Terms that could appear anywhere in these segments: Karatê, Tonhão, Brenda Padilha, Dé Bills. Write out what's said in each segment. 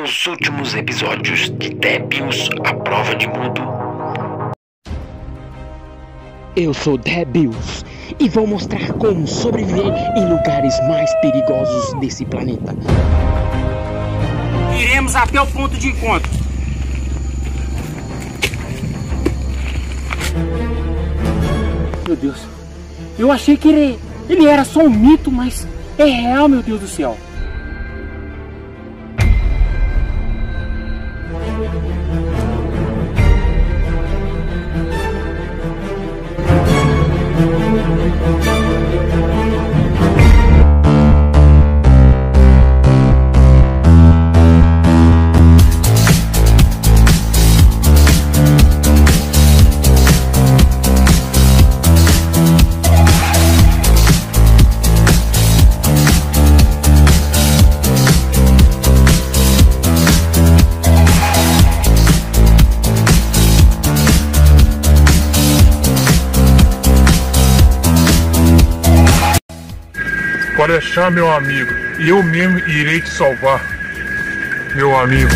para os últimos episódios de Dé Bills, a prova de mundo. Eu sou Dé Bills e vou mostrar como sobreviver em lugares mais perigosos desse planeta. Iremos até o ponto de encontro. Meu Deus, eu achei que ele era só um mito, mas é real, meu Deus do céu. Pode deixar, meu amigo, e eu mesmo irei te salvar, meu amigo.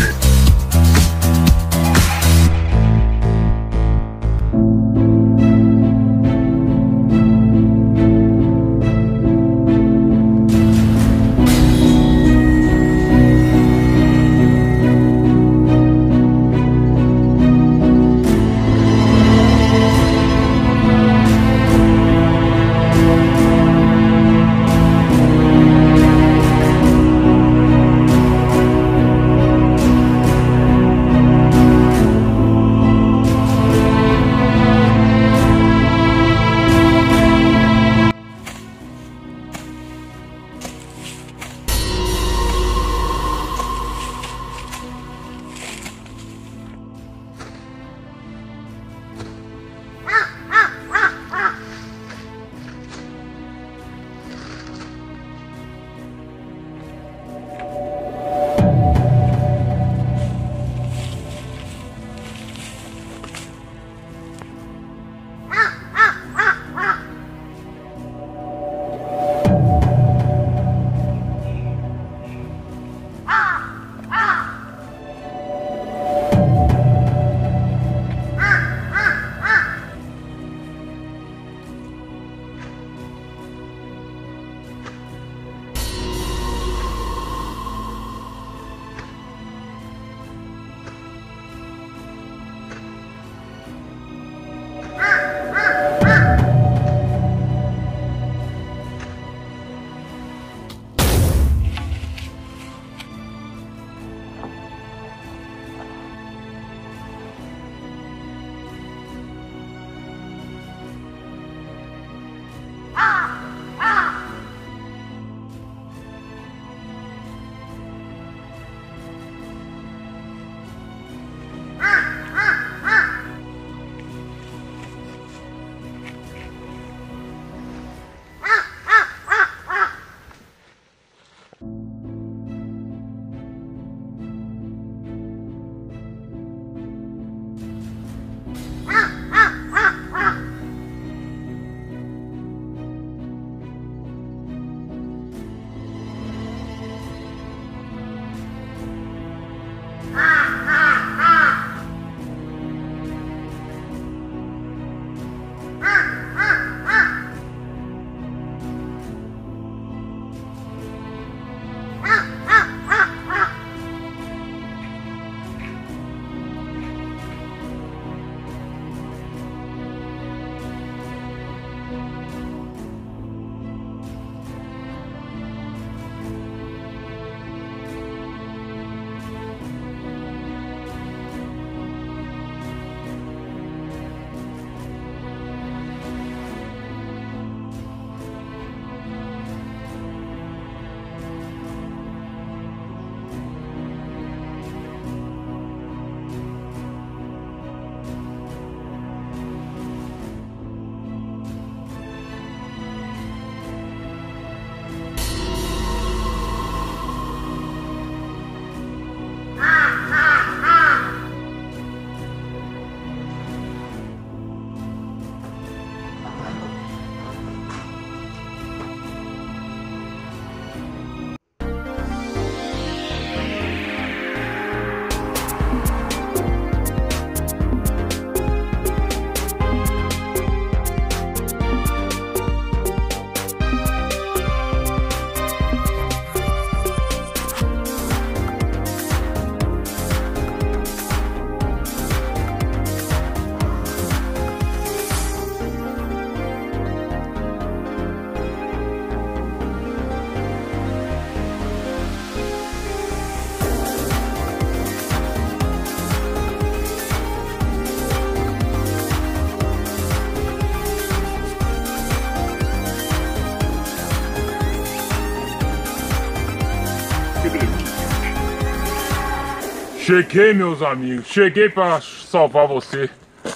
Cheguei, meus amigos. Cheguei pra salvar você.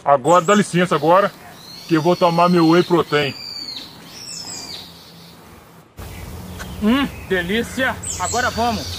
Agora, dá licença agora, que eu vou tomar meu whey protein. Delícia. Agora vamos.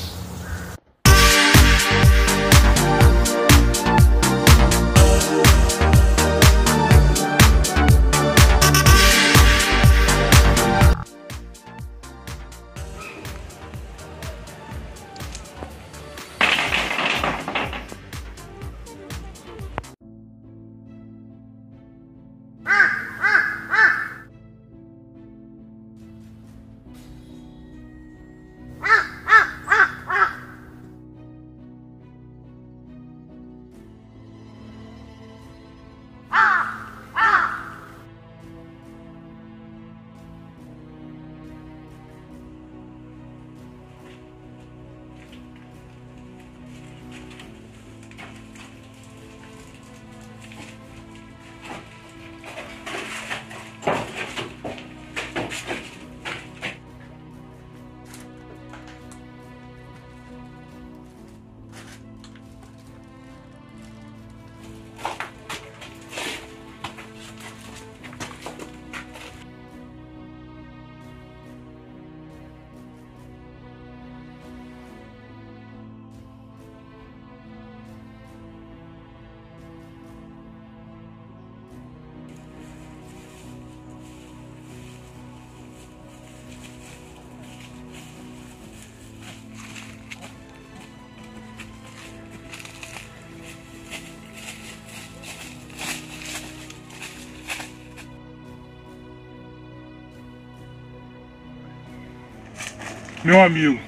Meu amigo,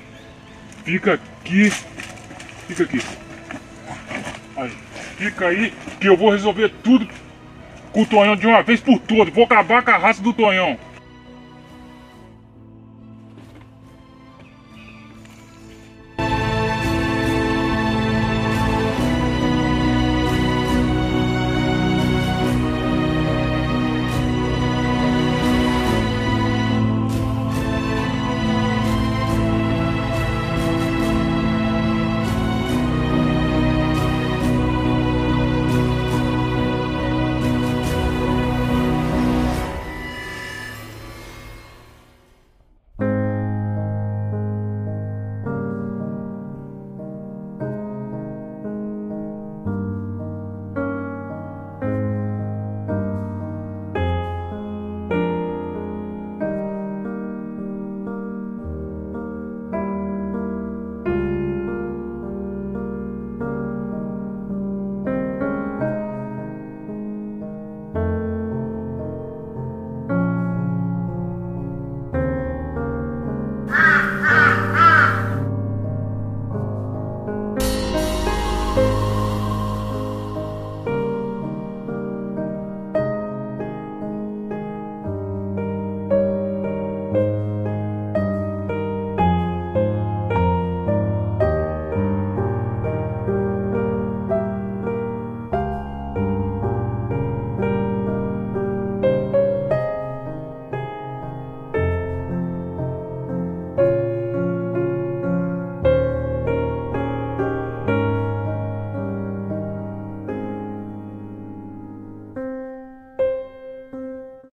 fica aqui, aí, fica aí que eu vou resolver tudo com o Tonhão de uma vez por todas, vou acabar com a raça do Tonhão.